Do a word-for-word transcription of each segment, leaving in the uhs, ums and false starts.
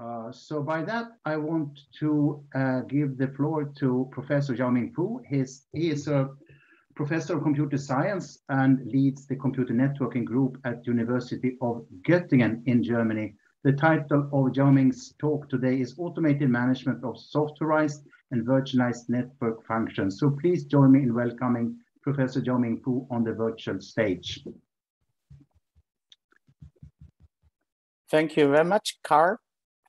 Uh, so by that, I want to uh, give the floor to Professor Xiaoming Fu. He's, he is a professor of computer science and leads the computer networking group at University of Göttingen in Germany. The title of Xiaoming's talk today is Automated Management of Softwarized and Virtualized Network Functions. So please join me in welcoming Professor Xiaoming Fu on the virtual stage. Thank you very much, Carl.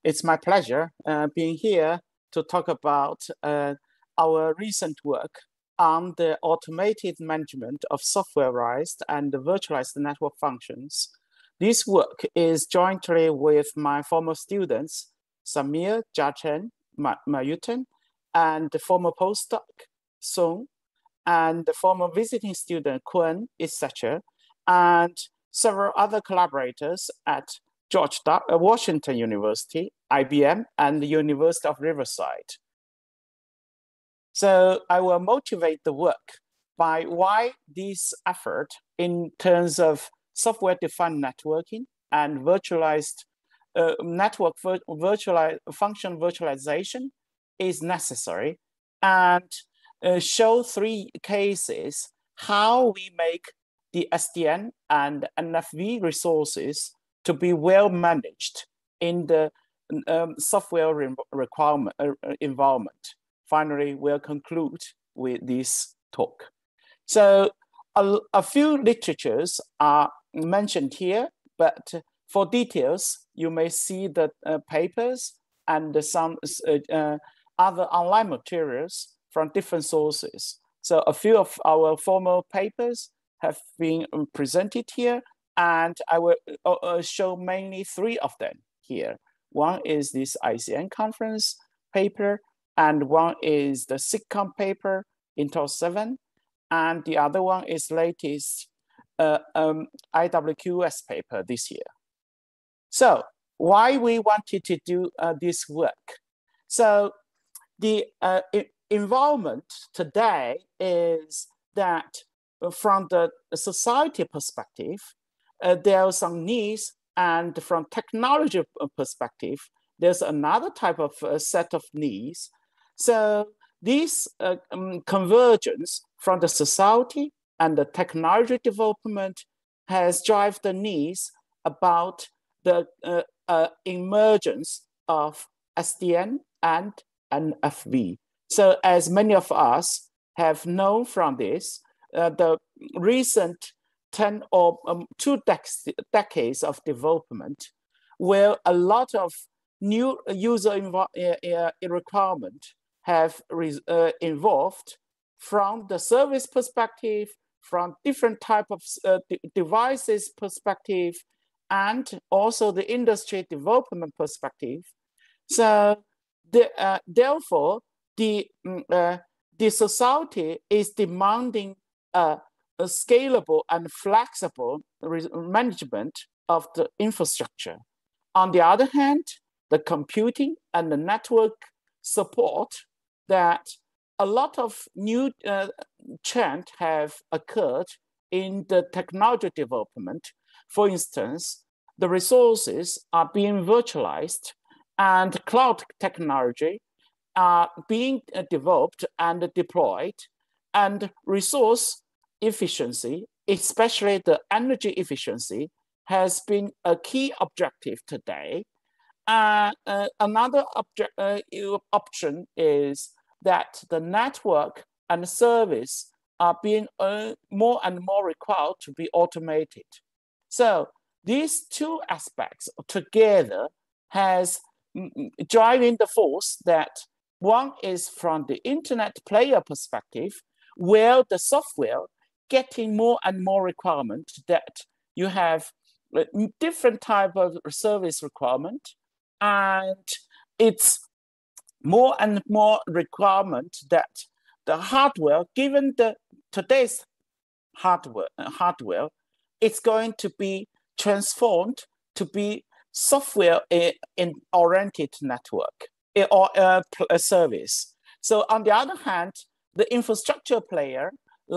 It's my pleasure uh, being here to talk about uh, our recent work on the automated management of softwarized and virtualized network functions. This work is jointly with my former students, Samir Jachen Mayuten, and the former postdoc, Song, and the former visiting student, Kun, et cetera, and several other collaborators at George Washington University, I B M, and the University of Riverside. So I will motivate the work by why this effort in terms of software-defined networking and virtualized uh, network vir virtualize, function virtualization is necessary, and uh, show three cases how we make the S D N and N F V resources to be well managed in the um, software re requirement uh, environment. Finally, we'll conclude with this talk. So a, a few literatures are mentioned here, but for details, you may see the uh, papers and some uh, uh, other online materials from different sources. So a few of our formal papers have been presented here, and I will uh, show mainly three of them here. One is this I C N conference paper, and one is the SIGCOMM paper in two thousand seven, and the other one is latest uh, um, I W Q S paper this year. So why we wanted to do uh, this work? So the uh, environment today is that from the society perspective, Uh, there are some needs, and from technology perspective, there's another type of uh, set of needs. So this uh, um, convergence from the society and the technology development has driven the needs about the uh, uh, emergence of S D N and N F V. So as many of us have known from this, uh, the recent ten or um, two dec decades of development, where a lot of new user uh, requirement have re uh, involved from the service perspective, from different type of uh, de devices perspective, and also the industry development perspective. So the, uh, therefore, the, uh, the society is demanding uh, a scalable and flexible management of the infrastructure. On the other hand, the computing and the network support that a lot of new uh, trends have occurred in the technology development. For instance, the resources are being virtualized and cloud technology are being developed and deployed, and resource efficiency, especially the energy efficiency, has been a key objective today. Uh, uh, another object, uh, option is that the network and service are being uh, more and more required to be automated. So these two aspects together has driving the force that one is from the internet player perspective, where the software getting more and more requirement that you have different type of service requirement, and it's more and more requirement that the hardware, given the today's hardware, hardware, it's going to be transformed to be software in oriented network or a service. So on the other hand, the infrastructure player,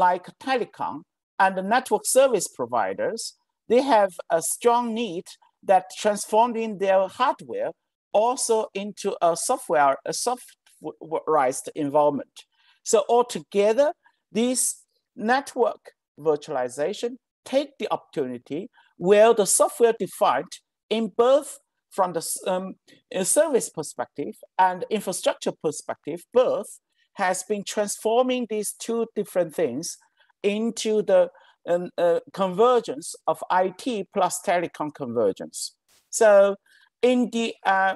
like telecom and the network service providers, they have a strong need that transforming their hardware also into a software, a softwareized environment. So altogether, this network virtualization take the opportunity where the software defined in both from the um, service perspective and infrastructure perspective, both has been transforming these two different things into the um, uh, convergence of I T plus telecom convergence. So in the uh,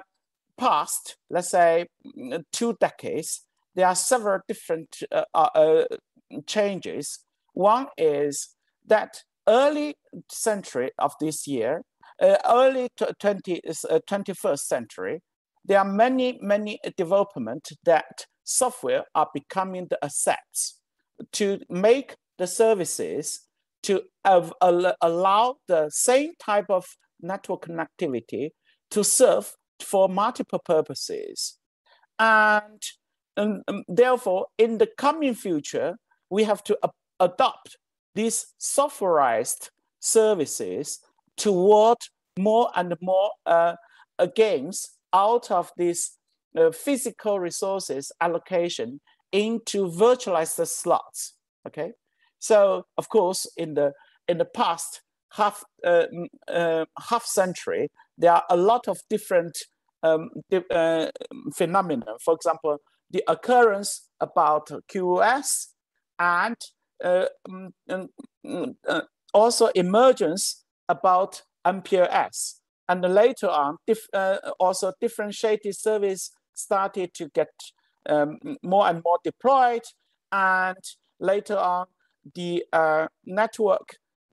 past, let's say two decades, there are several different uh, uh, changes. One is that early century of this year, uh, early twentieth, uh, twenty-first century, there are many, many developments that software are becoming the assets to make the services to uh, allow the same type of network connectivity to serve for multiple purposes. And um, therefore, in the coming future, we have to uh, adopt these softwareized services toward more and more uh, gains out of this uh, physical resources allocation into virtualized slots. Okay, so of course, in the in the past half uh, uh, half century, there are a lot of different um, uh, phenomena. For example, the occurrence about Q o S and Uh, um, uh, also emergence about M P L S. And later on, dif uh, also differentiated service started to get um, more and more deployed. And later on, the uh, network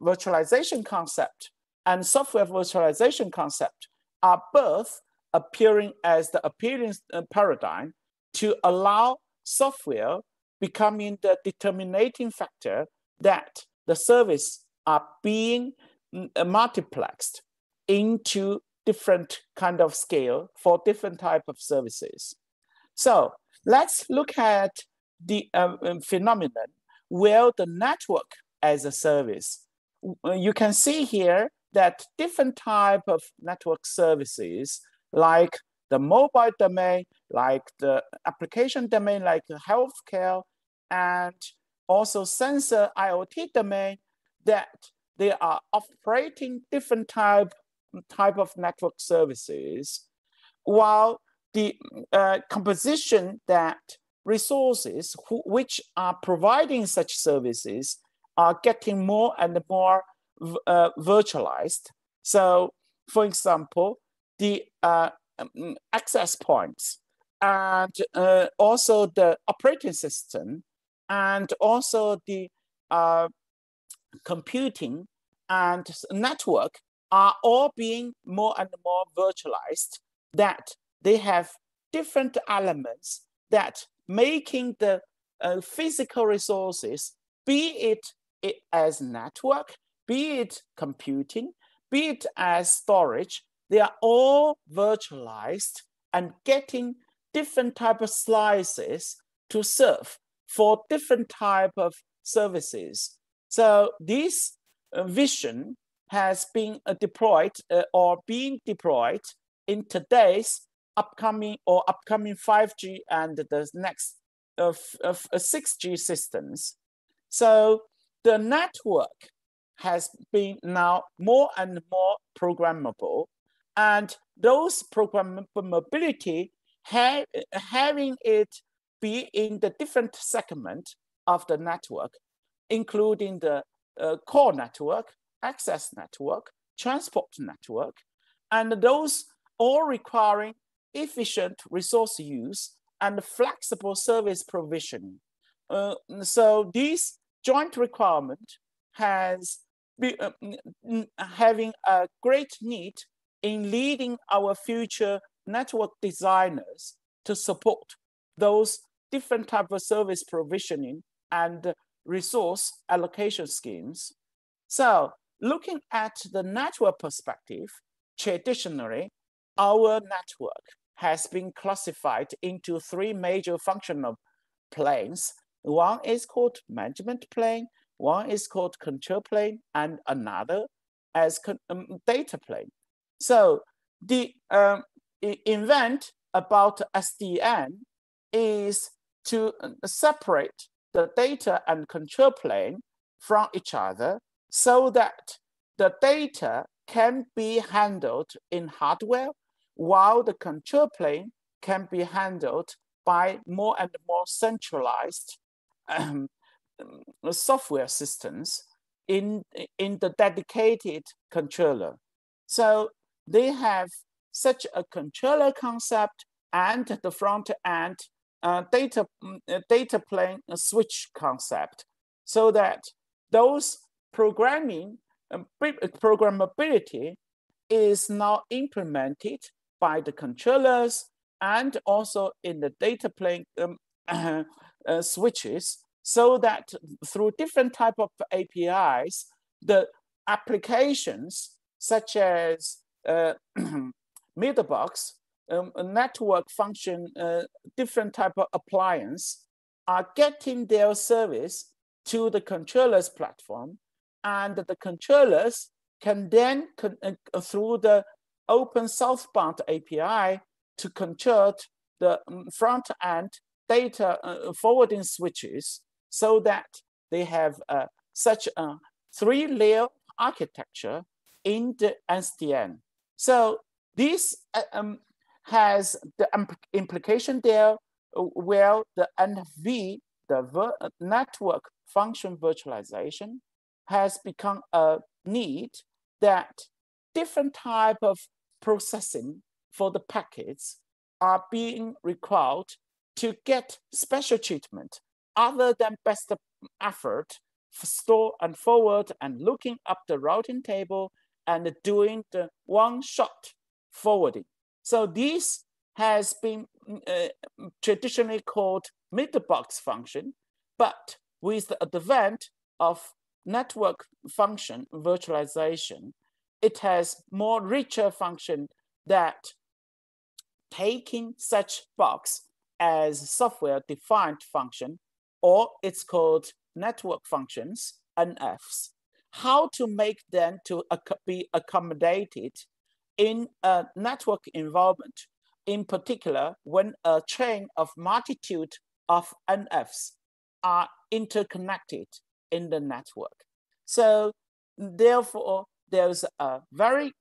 virtualization concept and software virtualization concept are both appearing as the appearance paradigm to allow software becoming the determinating factor that the service are being multiplexed into different kind of scale for different type of services. So let's look at the um, phenomenon where the network as a service. You can see here that different type of network services like the mobile domain, like the application domain, like the healthcare, and also sensor I o T domain, that they are operating different type, type of network services, while the uh, composition that resources who, which are providing such services are getting more and more uh, virtualized. So, for example, the uh, access points, and uh, also the operating system, and also the uh, computing and network are all being more and more virtualized, that they have different elements that making the uh, physical resources, be it, it as network, be it computing, be it as storage, they are all virtualized and getting different type of slices to serve for different type of services. So this vision has been deployed uh, or being deployed in today's upcoming or upcoming five G and the next uh, of, uh, six G systems. So the network has been now more and more programmable, and those programmability ha having it be in the different segment of the network, including the uh, core network, access network, transport network, and those all requiring efficient resource use and flexible service provision. Uh, so this joint requirement has be, uh, having a great need in leading our future network designers to support those different types of service provisioning and resource allocation schemes. So looking at the network perspective, traditionally, our network has been classified into three major functional planes. One is called management plane, one is called control plane, and another as con um, data plane. So the um, invent about S D N is to separate the data and control plane from each other so that the data can be handled in hardware while the control plane can be handled by more and more centralized um, software systems in, in the dedicated controller. So they have such a controller concept and the front end uh, data, data plane switch concept so that those programming um, programmability is now implemented by the controllers and also in the data plane um, uh, uh, switches, so that through different type of A P Is, the applications such as uh, middlebox, um, network function, uh, different type of appliance are getting their service to the controllers platform, and the controllers can then, con uh, through the open southbound A P I, to control the front end data uh, forwarding switches, so that they have uh, such a three-layer architecture in the S D N. So this uh, um, has the implication there where the N F V, the network function virtualization, has become a need that different type of processing for the packets are being required to get special treatment other than best effort, store and forward and looking up the routing table and doing the one-shot forwarding. So this has been uh, traditionally called middlebox function, but with the advent of network function virtualization, it has more richer function that taking such box as software-defined function, or it's called network functions, N Fs. How to make them to be accommodated in a network environment, in particular when a chain of multitude of N Fs are interconnected in the network. So therefore, there's a very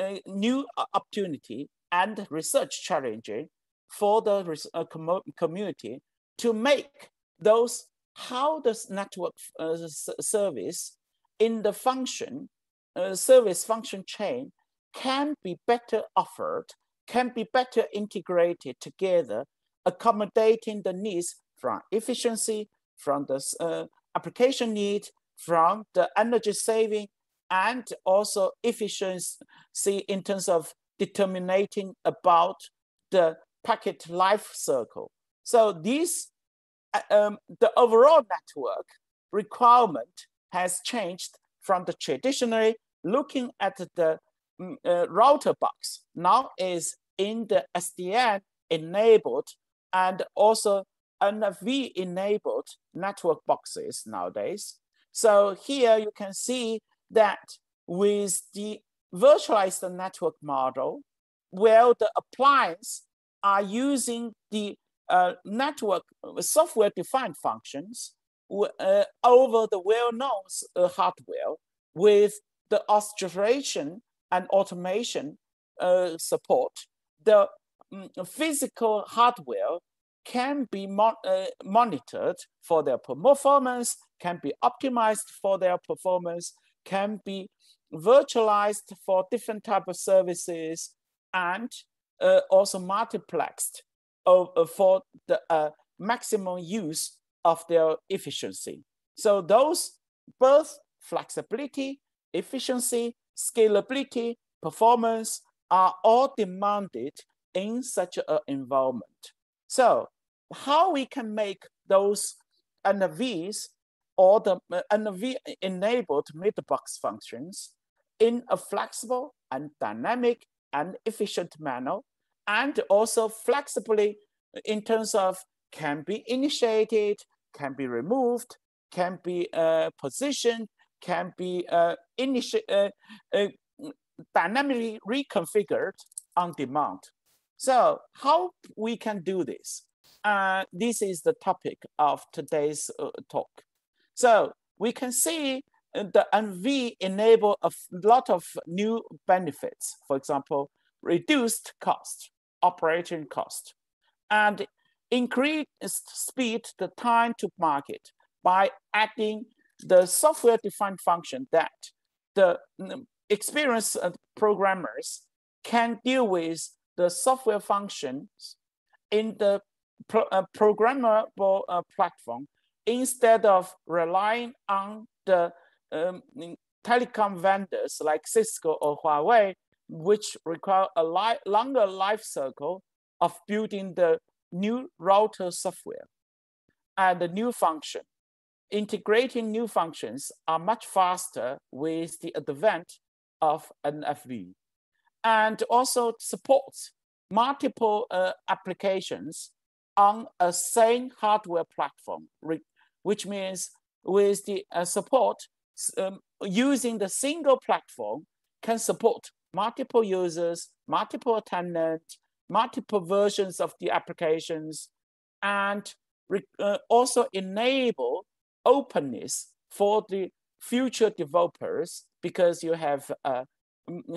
uh, new opportunity and research challenging for the uh, com community to make those, how this network uh, service in the function, uh, service function chain can be better offered, can be better integrated together, accommodating the needs from efficiency, from the uh, application need, from the energy saving, and also efficiency in terms of determining about the packet life cycle. So this, um, the overall network requirement has changed from the traditionally looking at the uh, router box, now is in the S D N enabled and also N F V enabled network boxes nowadays. So here you can see that with the virtualized network model, where the appliance are using the uh, network software-defined functions uh, over the well-known uh, hardware with the orchestration and automation uh, support, the um, physical hardware can be mon uh, monitored for their performance, can be optimized for their performance, can be virtualized for different type of services, and uh, also multiplexed uh, for the uh, maximum use of their efficiency. So those both flexibility, efficiency, scalability, performance are all demanded in such an environment. So how we can make those N F Vs or the N F V-enabled middlebox functions in a flexible and dynamic and efficient manner, and also flexibly in terms of can be initiated, can be removed, can be uh, positioned, can be uh, uh, uh, dynamically reconfigured on demand. So how we can do this? Uh, this is the topic of today's uh, talk. So we can see the N V enable a lot of new benefits. For example, reduced cost, operation cost, and increased speed, the time to market by adding the software-defined function that the experienced programmers can deal with the software functions in the pro uh, programmable uh, platform instead of relying on the um, telecom vendors like Cisco or Huawei, which require a li longer life cycle of building the new router software and the new function. Integrating new functions are much faster with the advent of N F V, and also supports multiple uh, applications on a same hardware platform, which means with the uh, support, um, using the single platform can support multiple users, multiple tenants, multiple versions of the applications, and uh, also enable openness for the future developers, because you have a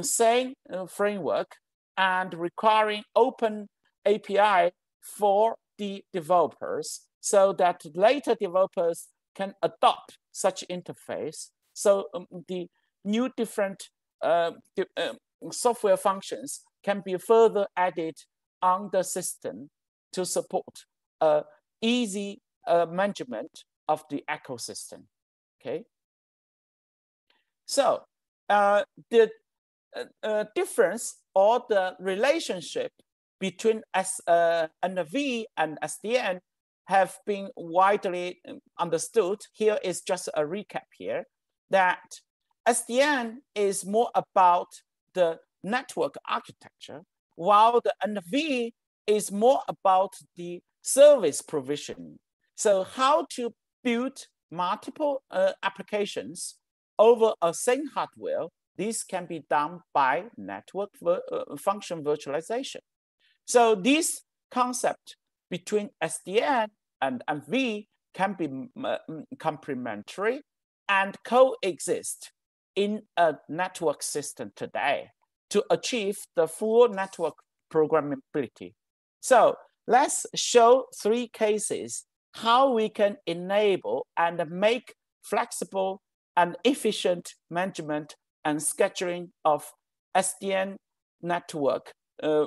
same framework and requiring open A P I for the developers so that later developers can adopt such interface. So um, the new different uh, the, uh, software functions can be further added on the system to support uh, easy uh, management of the ecosystem, okay? So uh, the uh, difference or the relationship between S, uh, N F V and S D N have been widely understood. Here is just a recap here, that S D N is more about the network architecture, while the N F V is more about the service provision. So how to build multiple uh, applications over a same hardware, this can be done by network vir uh, function virtualization. So this concept between S D N and N F V can be uh, complementary and coexist in a network system today to achieve the full network programmability. So let's show three cases how we can enable and make flexible and efficient management and scheduling of S D N network uh,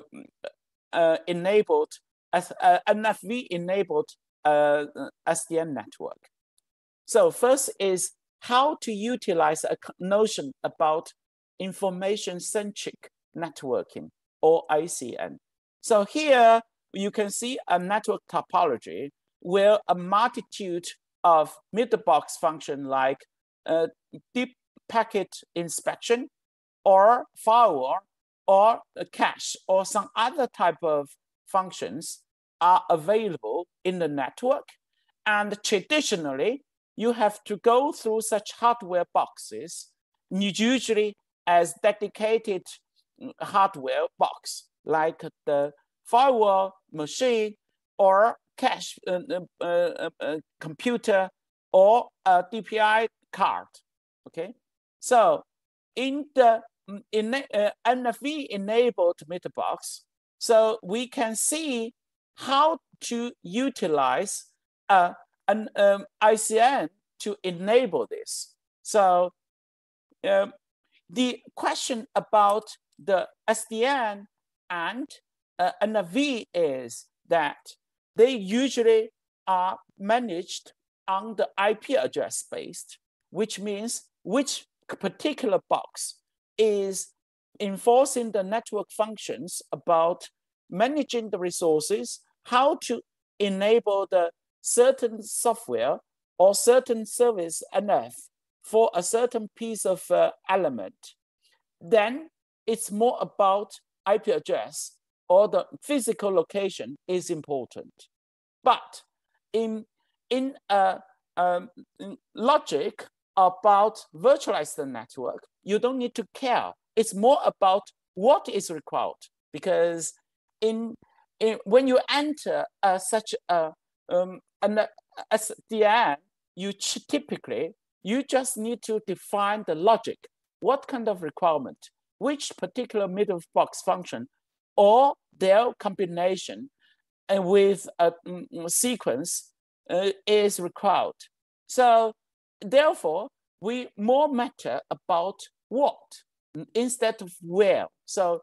uh, enabled, as uh, N F V enabled uh, S D N network. So first is how to utilize a notion about information-centric networking, or I C N. So here you can see a network topology where a multitude of middle box function like uh, deep packet inspection or firewall or a cache or some other type of functions are available in the network. And traditionally, you have to go through such hardware boxes, usually as dedicated hardware box, like the firewall machine or cache uh, uh, uh, uh, computer or a D P I card, okay? So in the in, uh, N F V-enabled meter box, so we can see how to utilize uh, an um, I C N to enable this. So um, the question about the S D N and uh, N F V is that they usually are managed on the I P address based, which means which particular box is enforcing the network functions about managing the resources, how to enable the certain software or certain service N F for a certain piece of uh, element. Then it's more about I P address or the physical location is important. But in, in a um, in logic about virtualized network, you don't need to care. It's more about what is required, because in, in when you enter uh, such a um, an S D N, you typically you just need to define the logic. What kind of requirement? Which particular middle box function, or their combination, and with a mm, sequence uh, is required. So therefore, we more matter about what instead of where. So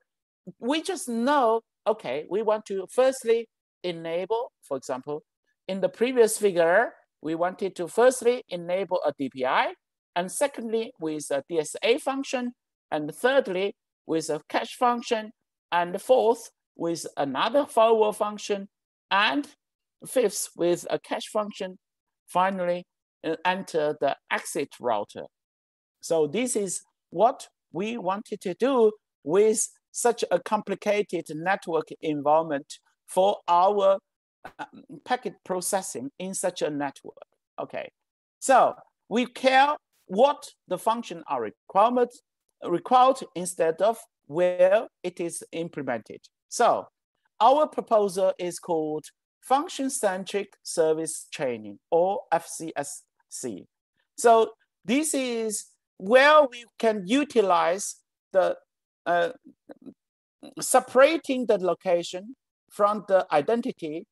we just know, okay, we want to firstly enable, for example, in the previous figure, we wanted to firstly enable a D P I, and secondly, with a D S A function, and thirdly, with a cache function, and fourth, with another firewall function, and fifth, with a cache function, finally, enter the exit router. So this is what we wanted to do with such a complicated network environment for our um, packet processing in such a network. Okay, so we care what the function are required, required instead of where it is implemented. So our proposal is called function-centric service training, or F C S C. So this is where we can utilize the uh, separating the location from the identity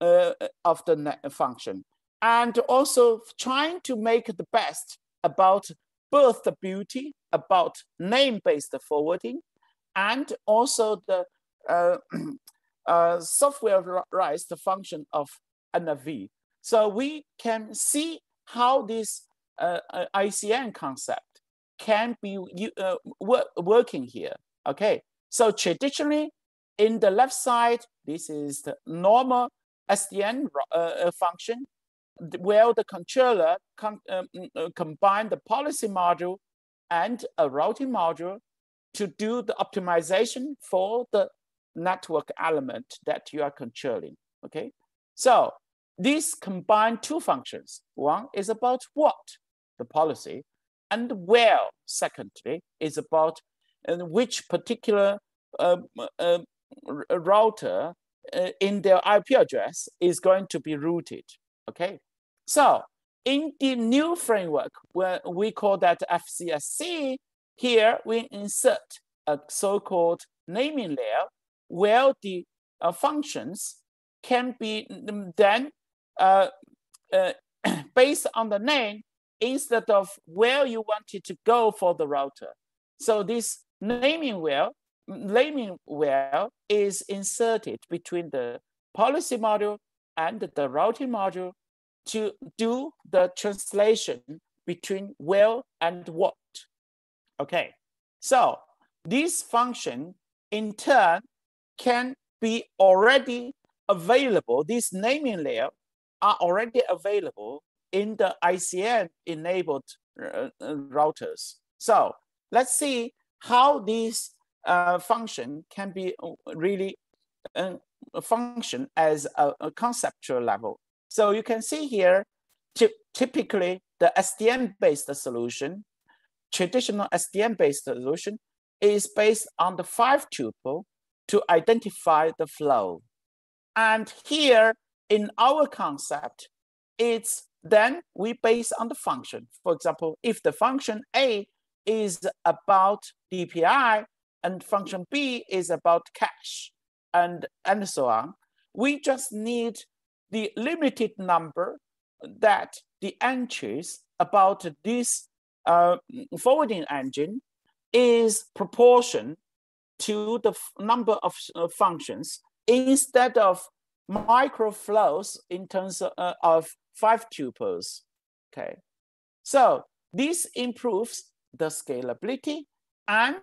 uh, of the function, and also trying to make the best about both the beauty, about name-based forwarding, and also the uh, uh, softwareized function of N F V. So we can see how this uh, I C N concept can be uh, work, working here. Okay, so traditionally, in the left side, this is the normal S D N uh, function, where the controller com um, combine the policy module and a routing module to do the optimization for the network element that you are controlling, okay? So these combine two functions. One is about what, the policy, and where, secondly, is about and which particular uh, uh, router uh, in their I P address is going to be routed, okay? So in the new framework, where we call that F C S C, here we insert a so-called naming layer where the uh, functions can be then uh, uh, based on the name instead of where you wanted to go for the router. So this naming where, naming where is inserted between the policy module and the routing module to do the translation between where and what. Okay, so this function in turn can be already available. This naming layer are already available in the I C N enabled uh, routers. So let's see how this uh, function can be really uh, function as a, a conceptual level. So you can see here, typically the S D N-based solution, traditional S D N-based solution is based on the five tuple to identify the flow. And here in our concept, it's then we base on the function. For example, if the function A is about D P I and function B is about cache and, and so on, we just need the limited number that the entries about this uh, forwarding engine is proportion to the number of uh, functions instead of microflows in terms of, uh, of five tuples, okay? So this improves the scalability, and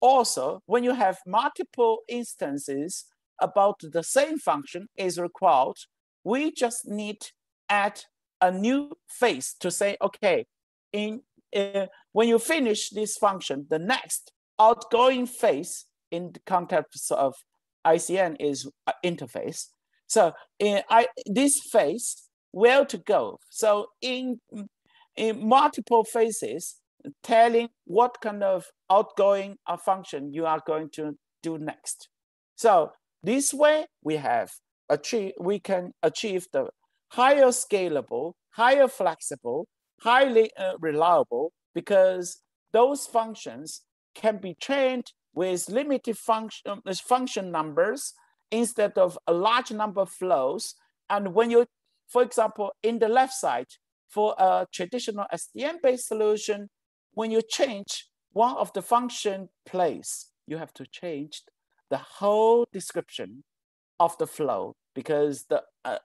also when you have multiple instances about the same function is required, we just need add a new phase to say, okay, in uh, when you finish this function, the next outgoing phase in the context of I C N is uh, interface. So in I, this phase, where to go? So in, in multiple phases, telling what kind of outgoing uh, function you are going to do next. So This way, we have achieve, we can achieve the higher scalable, higher flexible, highly uh, reliable, because those functions can be trained with limited function, function numbers instead of a large number of flows. And when you, for example, in the left side, for a traditional S D N-based solution, when you change one of the function place, you have to change the whole description of the flow, because the uh,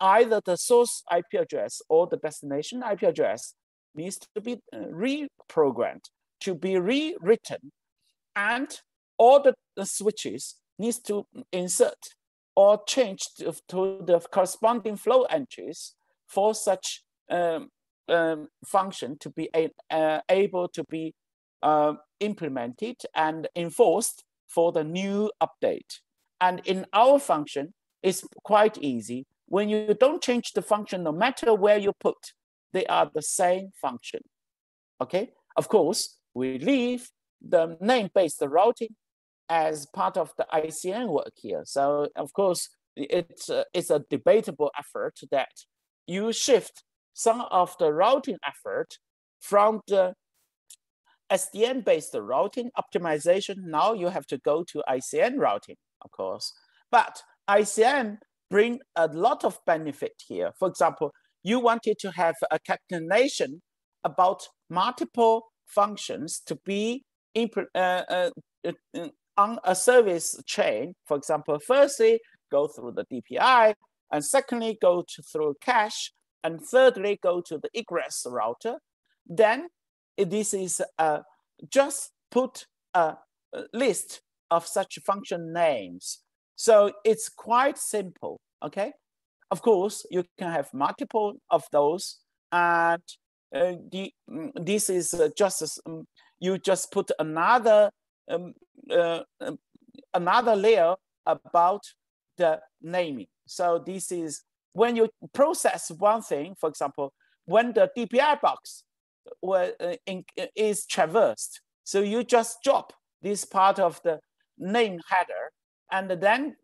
either the source I P address or the destination I P address needs to be reprogrammed, to be rewritten, and all the, the switches needs to insert or change to, to the corresponding flow entries for such um, um, function to be a, uh, able to be uh, implemented and enforced for the new update. And in our function, it's quite easy. When you don't change the function, no matter where you put, they are the same function, okay? Of course, we leave the name-based routing as part of the I C N work here. So of course, it's a, it's a debatable effort that you shift some of the routing effort from the S D N-based routing optimization. Now you have to go to I C N routing, of course. But I C N bring a lot of benefit here. For example, you wanted to have a concatenation about multiple functions to be uh, uh, uh, on a service chain. For example, firstly, go through the D P I, and secondly, go to, through cache, and thirdly, go to the egress router. Then this is uh, just put a list of such function names. So it's quite simple, okay? Of course, you can have multiple of those, and uh, the, this is just, as, um, you just put another, um, uh, another layer about the naming. So this is, when you process one thing, for example, when the D P I box were, uh, in, is traversed, so you just drop this part of the name header, and then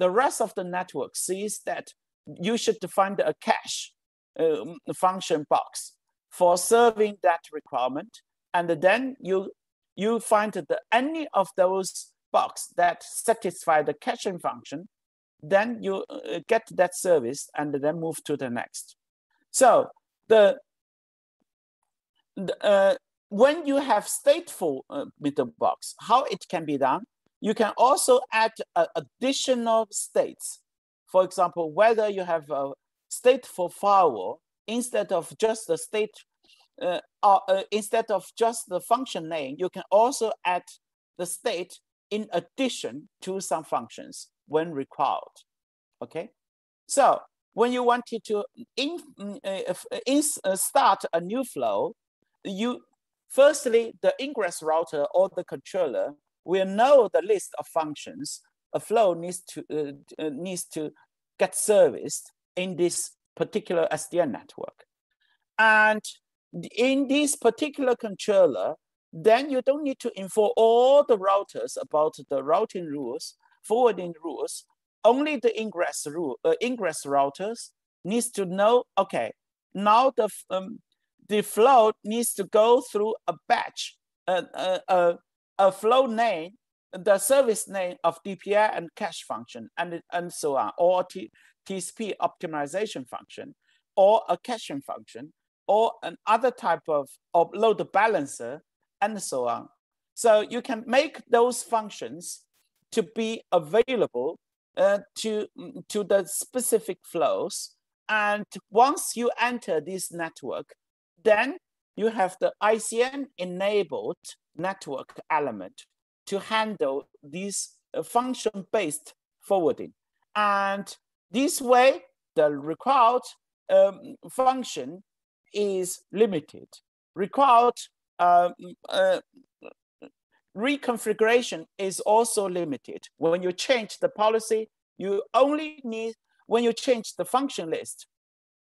the rest of the network sees that you should define a cache um, function box for serving that requirement. And then you, you find that any of those boxes that satisfy the caching function, then you get that service and then move to the next. So the, the uh, when you have stateful uh, box, how it can be done? You can also add uh, additional states. For example, whether you have a stateful firewall instead of just the state, uh, uh, uh, instead of just the function name, you can also add the state in addition to some functions when required. Okay, so when you wanted to in, uh, in, uh, start a new flow, you firstly the ingress router or the controller will know the list of functions a flow needs to uh, needs to get serviced in this particular S D N network. And in this particular controller, then you don't need to inform all the routers about the routing rules, forwarding rules. Only the ingress rule, uh, ingress routers needs to know, okay, now the um, the flow needs to go through a batch, uh, uh, uh, a flow name, the service name of D P I and cache function, and, and so on, or T, TCP optimization function, or a caching function, or another type of, of load balancer, and so on. So you can make those functions to be available uh, to, to the specific flows. And once you enter this network, then you have the I C N enabled network element to handle these uh, function-based forwarding. And this way, the required um, function is limited. Required uh, uh, reconfiguration is also limited. When you change the policy, you only need, when you change the function list,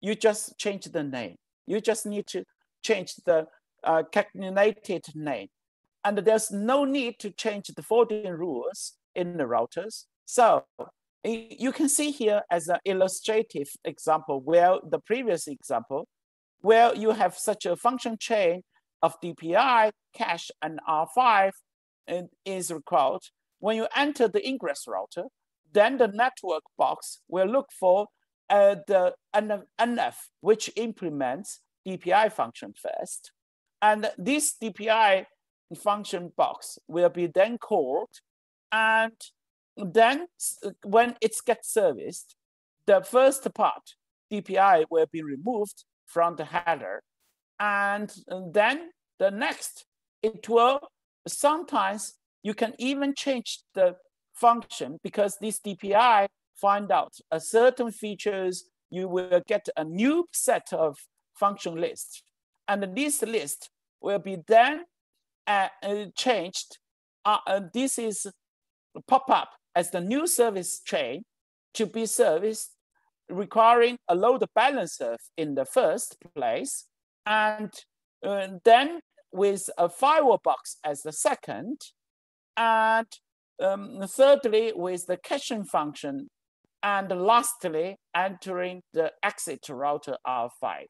you just change the name. You just need to change the uh, concatenated name. And there's no need to change the forwarding rules in the routers. So you can see here as an illustrative example, where the previous example, where you have such a function chain of D P I, cache, and R five and is required. When you enter the ingress router, then the network box will look for uh, the N F, which implements D P I function first. And this D P I function box will be then called. And then when it gets serviced, the first part, D P I, will be removed from the header. And then the next, it will, sometimes you can even change the function, because this D P I find out a certain features, you will get a new set of function lists. And this list will be then uh, changed. Uh, uh, this is pop up as the new service chain to be serviced, requiring a load balancer in the first place. And uh, then with a firewall box as the second, and um, thirdly with the caching function, and lastly entering the exit router R five.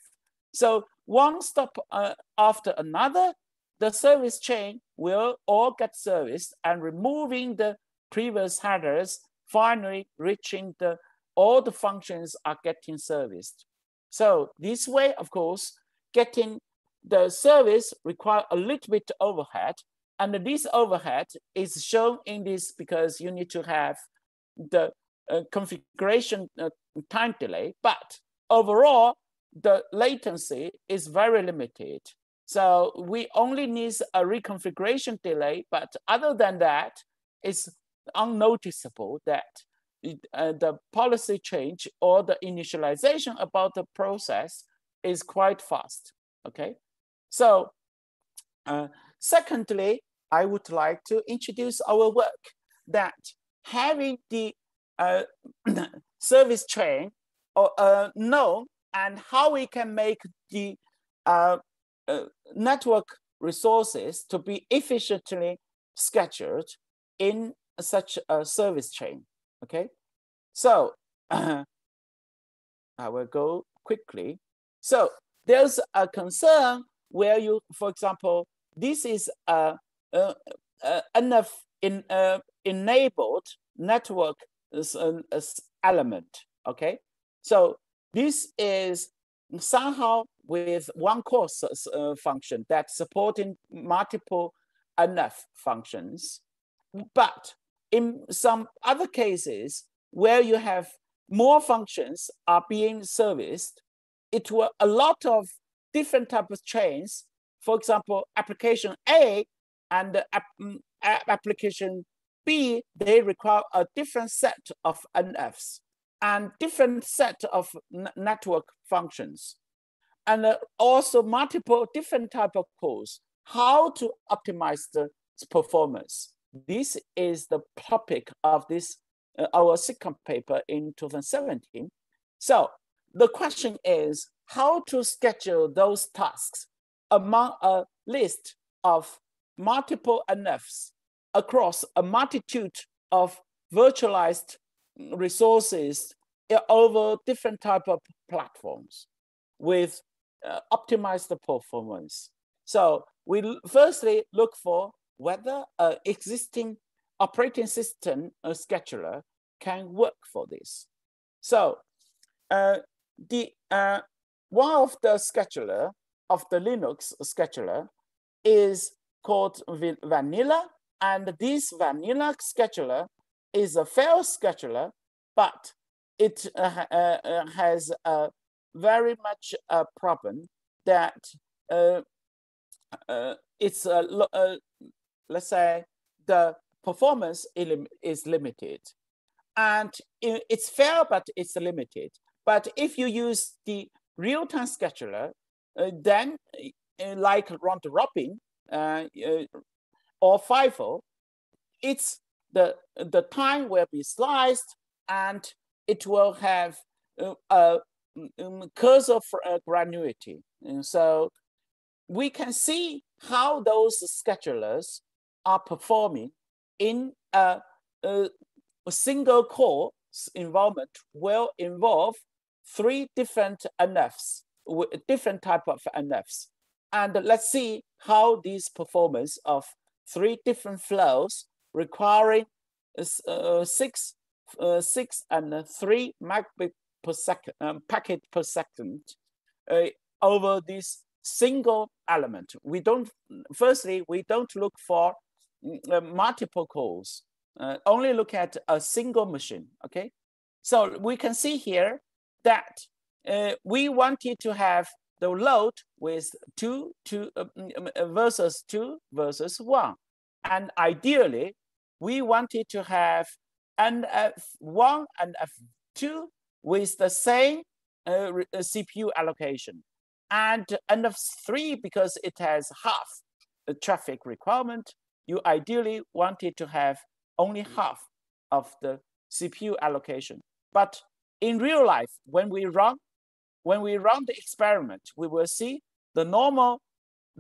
So one stop uh, after another, the service chain will all get serviced and removing the previous headers, finally reaching the all the functions are getting serviced. So this way, of course, getting the service require a little bit overhead, and this overhead is shown in this because you need to have the uh, configuration uh, time delay, but overall, the latency is very limited. So we only need a reconfiguration delay, but other than that, it's unnoticeable that it, uh, the policy change or the initialization about the process is quite fast, okay? So uh, secondly, I would like to introduce our work that having the uh, service chain or, uh, known and how we can make the uh, uh, network resources to be efficiently scheduled in such a service chain, okay? So uh, I will go quickly. So there's a concern where you, for example, this is a, a, a N F in, uh, enabled network as an as element, okay? So this is somehow with one core uh, function that's supporting multiple N F functions. But in some other cases where you have more functions are being serviced, it were a lot of different types of chains. For example, application A and the app, application B, they require a different set of N Fs and different set of network functions, and uh, also multiple different type of calls, how to optimize the performance. This is the topic of this, uh, our SIGCOMM paper in two thousand seventeen. So the question is how to schedule those tasks among a list of multiple N Fs across a multitude of virtualized resources over different type of platforms with uh, optimized performance. So we firstly look for whether an existing operating system or scheduler can work for this. So uh, the uh, one of the scheduler of the Linux scheduler is called Vanilla, and this Vanilla scheduler is a fail scheduler, but it uh, uh, has uh, very much a problem that uh, uh, it's, uh, uh, let's say, the performance is limited. And it's fair, but it's limited. But if you use the real-time scheduler, uh, then uh, like round-robin uh, uh, or FIFO, it's The, the time will be sliced, and it will have uh, a cursor for uh, granularity. And so we can see how those schedulers are performing in a, a a single core environment will involve three different N Fs, with different type of N Fs. And let's see how these performance of three different flows requiring uh, six, uh, six and three megabit per second, um, packet per second uh, over this single element. We don't, firstly, we don't look for uh, multiple cores, uh, only look at a single machine, okay? So we can see here that uh, we wanted to have the load with two, two uh, versus two versus one. And ideally, we wanted to have N F one and N F two with the same uh, C P U allocation. And N F three, because it has half the traffic requirement, you ideally wanted to have only half of the C P U allocation. But in real life, when we run When we run the experiment, we will see the normal,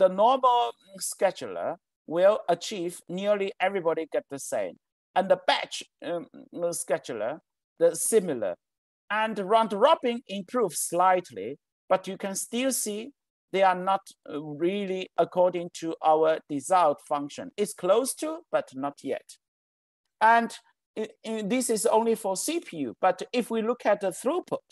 the normal scheduler will achieve nearly everybody get the same. And the batch um, scheduler, the similar. And round robin improves slightly, but you can still see they are not really according to our desired function. It's close to, but not yet. And it, it, this is only for C P U, but if we look at the throughput,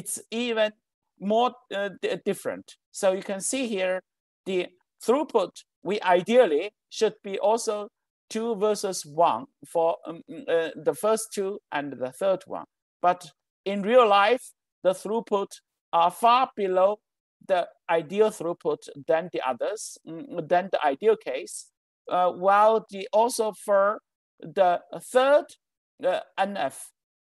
it's even more uh, different. So you can see here, the throughput, we ideally should be also two versus one for um, uh, the first two and the third one. But in real life, the throughput are far below the ideal throughput than the others, than the ideal case, uh, while the also for the third uh, N F,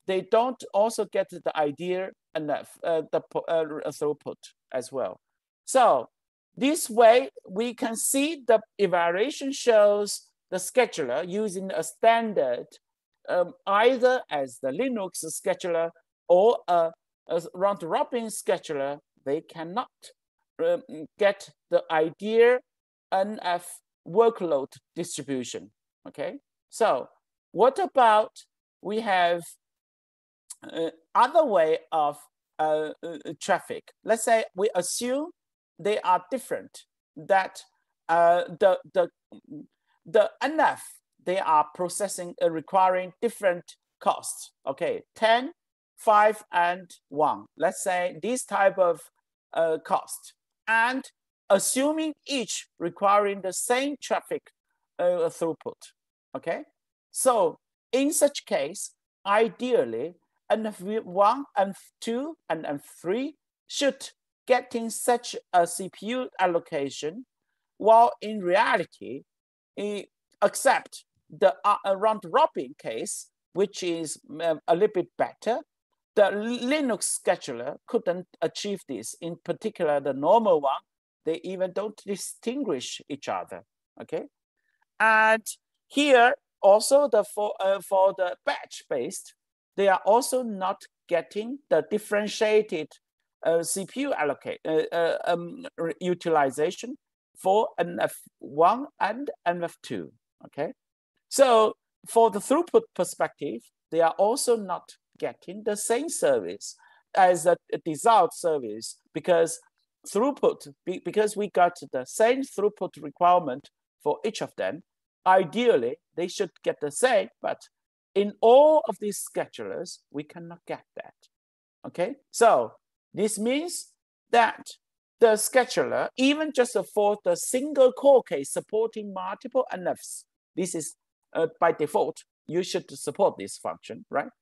they don't also get the idea enough, uh, the uh, throughput as well. So this way we can see the evaluation shows the scheduler using a standard, um, either as the Linux scheduler or a, a round robin scheduler, they cannot um, get the ideal N F workload distribution, okay? So what about we have Uh, other way of uh, uh, traffic. Let's say we assume they are different, that uh, the, the, the N F, they are processing, uh, requiring different costs. Okay, ten, five, and one. Let's say this type of uh, cost. And assuming each requiring the same traffic uh, throughput. Okay, so in such case, ideally, N F one, N F two, and N F three should get in such a C P U allocation, while in reality, it, except the uh, round-robin case, which is uh, a little bit better, the Linux scheduler couldn't achieve this. In particular, the normal one, they even don't distinguish each other, okay? And here, also the for, uh, for the batch-based, they are also not getting the differentiated uh, C P U allocate, uh, uh, um, utilization for N F one and N F two, okay? So for the throughput perspective, they are also not getting the same service as a desired service because throughput, because we got the same throughput requirement for each of them, ideally they should get the same, but in all of these schedulers, we cannot get that, okay? So this means that the scheduler, even just for the single core case supporting multiple N Fs, this is uh, by default, you should support this function, right?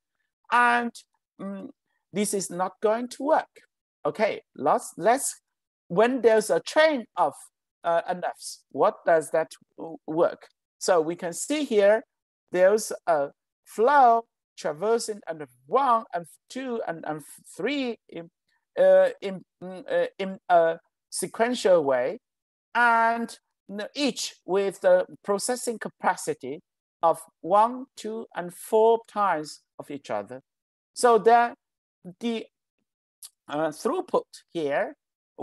And um, this is not going to work. Okay, let's, let's when there's a chain of uh, N Fs, what does that work? So we can see here, there's a flow traversing and one and two and, and three in uh, in uh, in a sequential way, and each with the processing capacity of one, two, and four times of each other. So that the uh, throughput here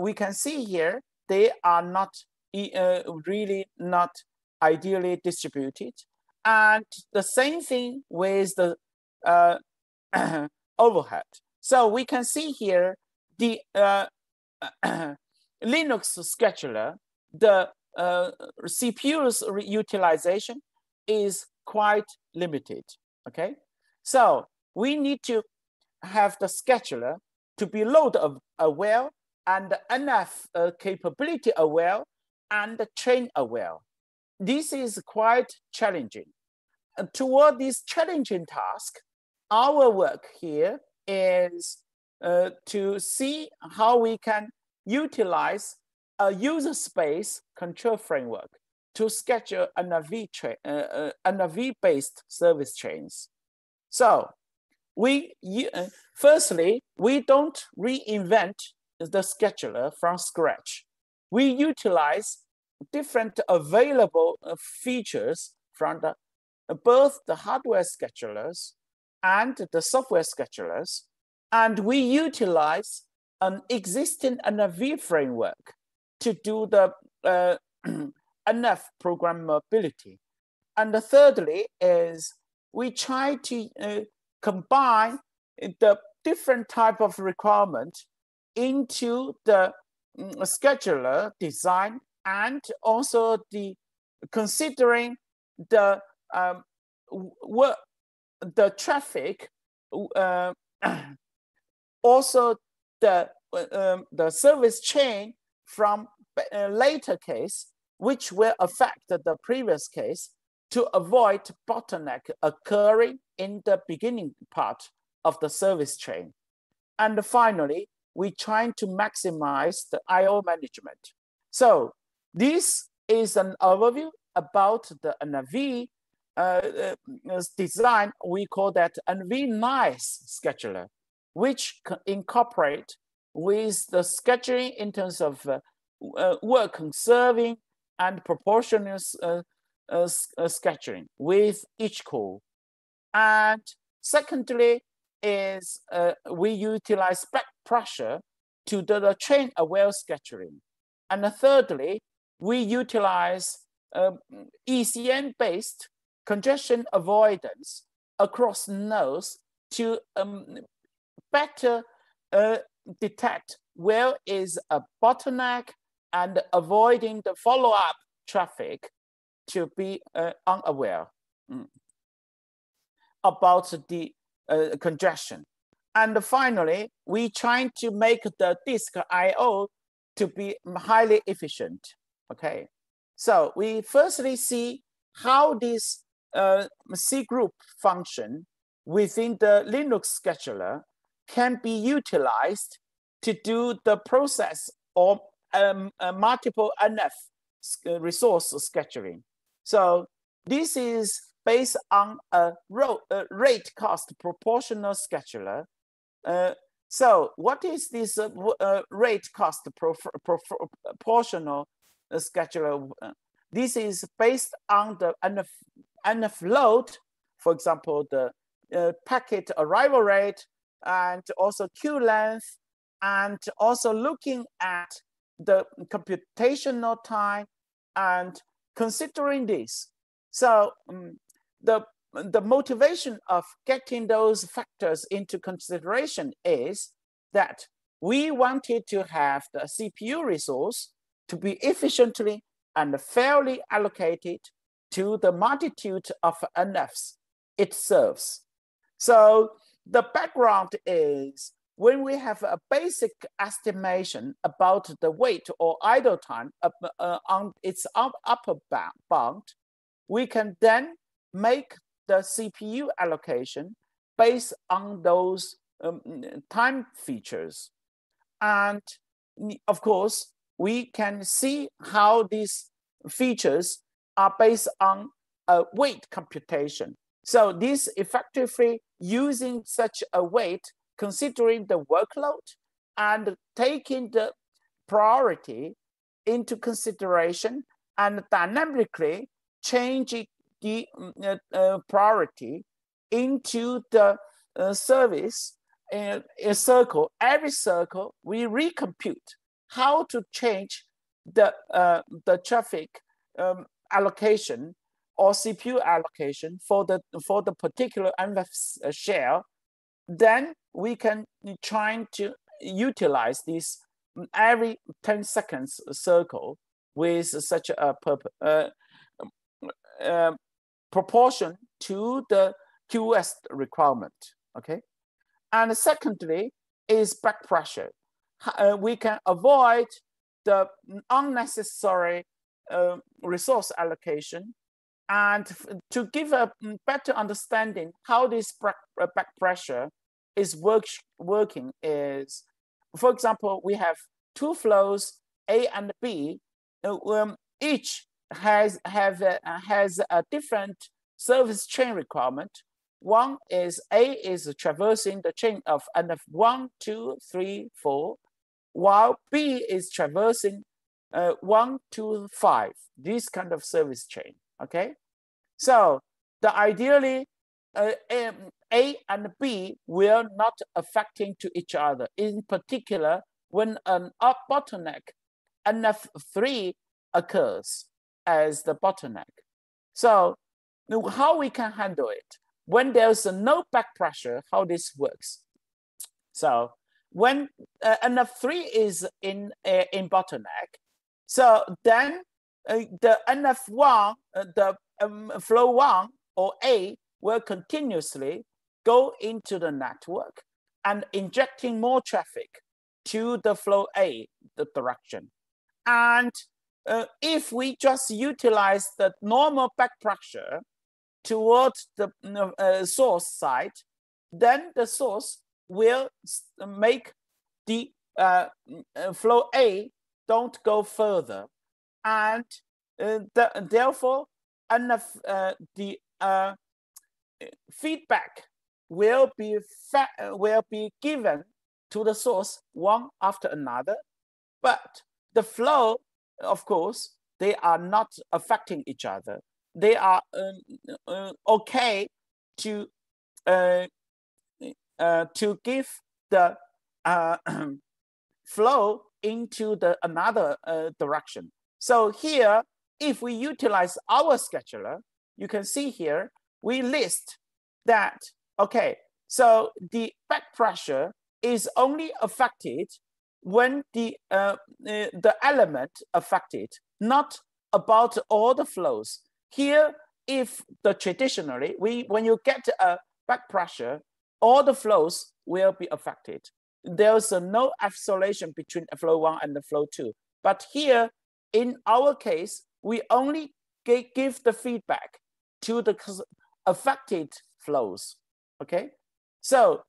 we can see here they are not uh, really not ideally distributed, And the same thing with the uh, overhead. So we can see here the uh, Linux scheduler, the uh, C P U's utilization is quite limited, okay? So we need to have the scheduler to be load aware and N F uh, capability aware and train aware. This is quite challenging. And toward this challenging task, our work here is uh, to see how we can utilize a user space control framework to schedule N F V-based service chains. So we uh, firstly, we don't reinvent the scheduler from scratch. We utilize different available features from the, both the hardware schedulers and the software schedulers, and we utilize an existing N F V framework to do the uh, N F programmability. And thirdly is we try to uh, combine the different type of requirement into the um, scheduler design, and also the considering the um, work, the traffic, uh, also the um, the service chain from a later case, which will affect the previous case, to avoid bottleneck occurring in the beginning part of the service chain. And finally, we're trying to maximize the I O management. So this is an overview about the N F V uh, design. We call that N F V NICE scheduler, which incorporate with the scheduling in terms of uh, uh, work conserving and proportional uh, Uh, uh, scheduling with each call. And secondly is uh, we utilize back pressure to do the train aware scheduling. And thirdly, we utilize uh, E C N based congestion avoidance across nodes to um, better uh, detect where is a bottleneck and avoiding the follow-up traffic to be uh, unaware mm. about the uh, congestion. And finally, we trying to make the disk I O to be highly efficient, okay? So we firstly see how this uh, C group function within the Linux scheduler can be utilized to do the process of um, uh, multiple N F resource scheduling. So this is based on a rate cost proportional scheduler. Uh, so what is this uh, uh, rate cost pro pro proportional scheduler? This is based on the N F, N F load, for example, the uh, packet arrival rate, and also queue length, and also looking at the computational time and considering this. So um, the, the motivation of getting those factors into consideration is that we wanted to have the C P U resource to be efficiently and fairly allocated to the multitude of N Fs it serves. So the background is when we have a basic estimation about the weight or idle time up, uh, on its upper bound, we can then make the C P U allocation based on those um, time features. And of course, we can see how these features are based on a weight computation. So this effectively using such a weight considering the workload and taking the priority into consideration and dynamically changing the uh, uh, priority into the uh, service uh, a circle. Every circle, we recompute how to change the, uh, the traffic um, allocation or C P U allocation for the, for the particular N F V share, then we can try to utilize this every ten seconds circle with such a purpose, uh, uh, proportion to the Q o S requirement, okay? And secondly is back pressure. Uh, we can avoid the unnecessary uh, resource allocation, and to give a better understanding how this back pressure is work working is, for example, we have two flows, A and B, uh, um, each has, have a, has a different service chain requirement. One is A is traversing the chain of N F one, two, three, four, while B is traversing uh, one, two, five, this kind of service chain, okay? So the ideally, uh, A and B will not affecting to each other. In particular, when an up bottleneck, N F three occurs as the bottleneck. So how we can handle it? When there's no back pressure, how this works? So when uh, N F three is in uh, in bottleneck, so then uh, the N F one, uh, the um, flow one or A will continuously go into the network and injecting more traffic to the flow A, the direction. And uh, if we just utilize the normal back pressure towards the uh, source side, then the source will make the uh, flow A don't go further, and uh, the, therefore enough, uh, the uh, feedback will be fa will be given to the source one after another, but the flow, of course, they are not affecting each other. They are um, uh, okay to uh, uh, to give the uh, flow into the another uh, direction. So here, if we utilize our scheduler, you can see here we list that, okay, so the back pressure is only affected when the uh, uh, the element affected, not about all the flows. Here, if the traditionally, we when you get a back pressure, all the flows will be affected. There's uh, no isolation between flow one and the flow two. But here, in our case, we only give the feedback to the affected flows, okay? So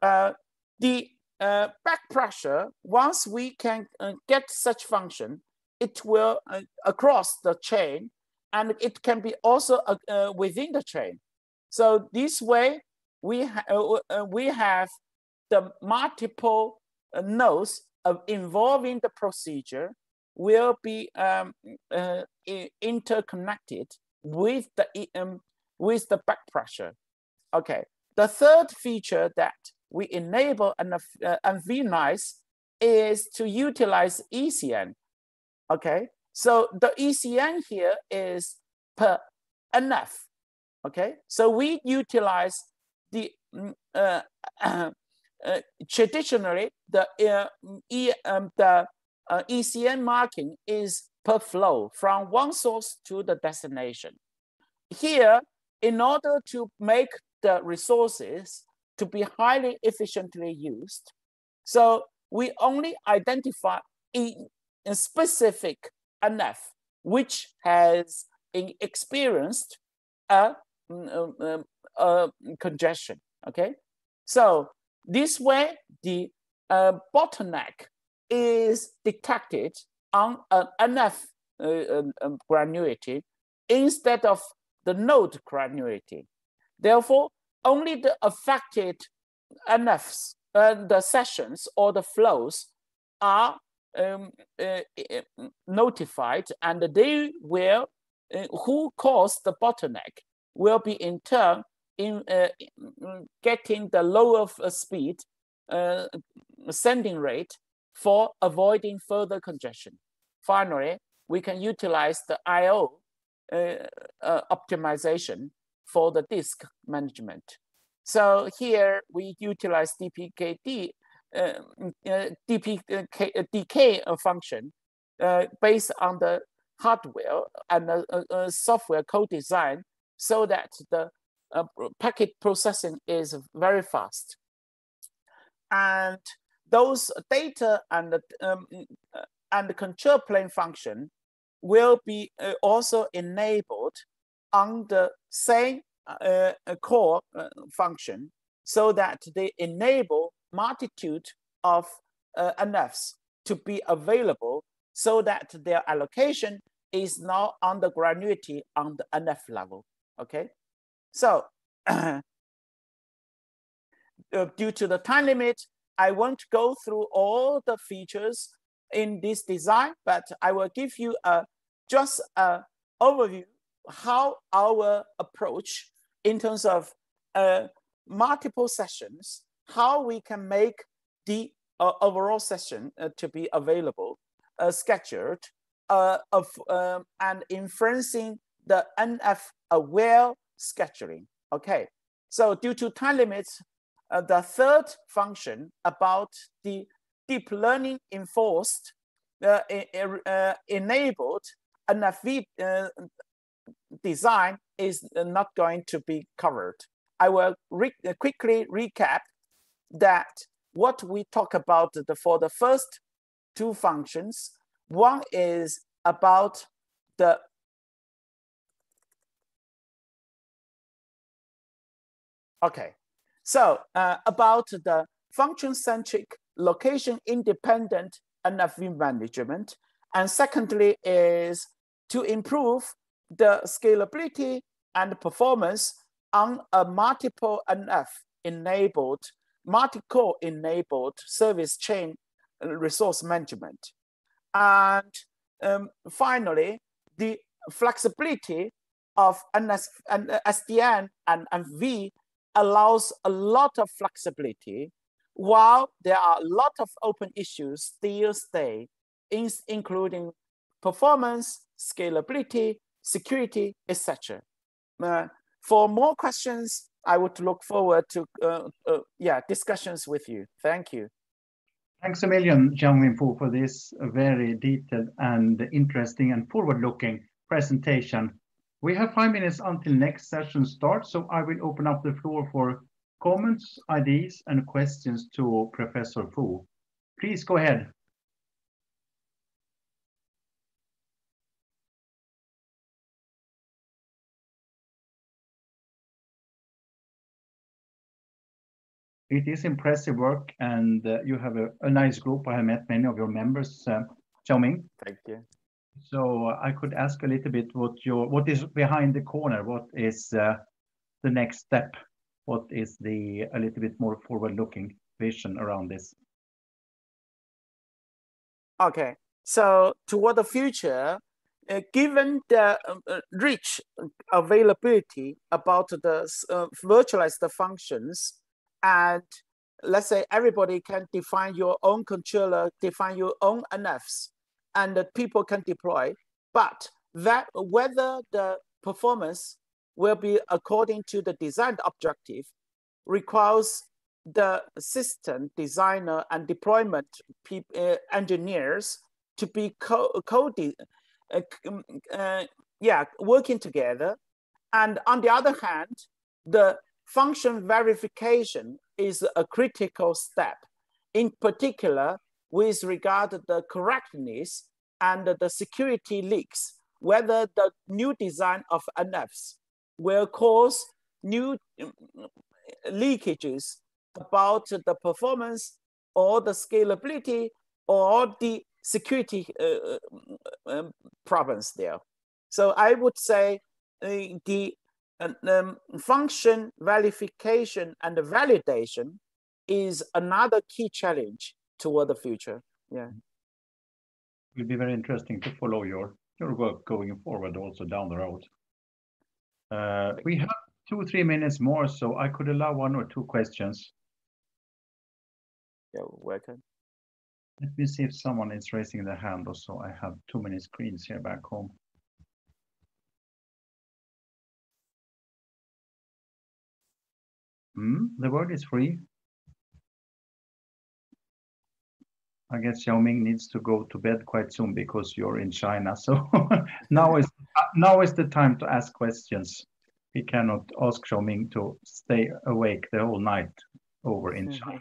uh, the uh, back pressure, once we can uh, get such function, it will uh, across the chain, and it can be also uh, uh, within the chain. So this way, we, ha uh, we have the multiple uh, nodes of involving the procedure will be um, uh, interconnected with the, um, with the back pressure. Okay, the third feature that we enable and uh, N V nice is to utilize E C N, okay? So the E C N here is per N F, okay? So we utilize the uh, uh, uh, traditionally the uh, e, um, the uh, E C N marking is per flow from one source to the destination. Here, in order to make the resources to be highly efficiently used, so we only identify a, a specific N F which has experienced a, a, a congestion, okay? So this way, the uh, bottleneck is detected on an N F uh, um, granularity instead of the node granularity. Therefore, only the affected N Fs, uh, the sessions or the flows are Um, uh, notified, and they will, uh, who caused the bottleneck, will be in turn in uh, getting the lower speed uh, sending rate for avoiding further congestion. Finally, we can utilize the I O uh, uh, optimization for the disk management. So here we utilize D P K D, uh, uh, D P D K uh, function uh, based on the hardware and the uh, uh, software co-design, so that the uh, packet processing is very fast. And those data and the, um, and the control plane function will be uh, also enabled on the same uh, core uh, function, so that they enable multitude of uh, N Fs to be available, so that their allocation is now on the granularity on the N F level, okay? So uh, due to the time limit, I won't go through all the features in this design, but I will give you a, just an overview how our approach in terms of uh, multiple sessions, how we can make the uh, overall session uh, to be available, uh, scheduled, uh, of, um, and inferencing the N F aware scheduling. Okay, so due to time limits, Uh, the third function about the deep learning enforced uh, uh, enabled N F V uh, design is not going to be covered. I will re quickly recap that what we talk about the, for the first two functions. One is about the okay. So uh, about the function-centric, location-independent N F V management. And secondly is to improve the scalability and performance on a multiple N F enabled, multi-core enabled service chain resource management. And um, finally, the flexibility of S D N and N F V allows a lot of flexibility, while there are a lot of open issues still stay, in, including performance, scalability, security, et cetera. Uh, for more questions, I would look forward to uh, uh, yeah discussions with you. Thank you. Thanks a million, Xiaoming Fu, for this very detailed and interesting and forward-looking presentation. We have five minutes until next session starts, so I will open up the floor for comments, ideas, and questions to Professor Fu. Please go ahead. It is impressive work, and uh, you have a, a nice group. I have met many of your members, uh, Xiaoming. Thank you. So I could ask a little bit what your what is behind the corner, what is uh, the next step, what is the a little bit more forward-looking vision around this? Okay, so toward the future, uh, given the uh, rich availability about the uh, virtualized functions, and let's say everybody can define your own controller, define your own N Fs, and that people can deploy, but that whether the performance will be according to the designed objective requires the system designer and deployment uh, engineers to be co coding, uh, uh, yeah, working together. And on the other hand, the function verification is a critical step, in particular, with regard to the correctness and the security leaks, whether the new design of N Fs will cause new leakages about the performance or the scalability or the security uh, um, problems there. So I would say uh, the um, function verification and the validation is another key challenge toward the future. Yeah, it will be very interesting to follow your your work going forward, also down the road. Uh, we have two three minutes more, so I could allow one or two questions. Yeah, welcome. Let me see if someone is raising their hand, or so I have too many screens here back home. Hmm? The word is free. I guess Xiaoming needs to go to bed quite soon because you're in China. So now is now is the time to ask questions. We cannot ask Xiaoming to stay awake the whole night over in mm-hmm. China.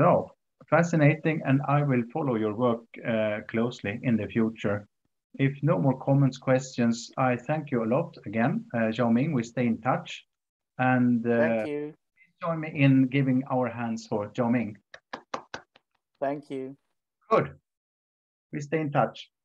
So fascinating, and I will follow your work uh, closely in the future. If no more comments, questions, I thank you a lot again, uh, Xiaoming. We stay in touch, and uh, thank you. Join me in giving our hands for Xiaoming. Thank you. Good. We stay in touch.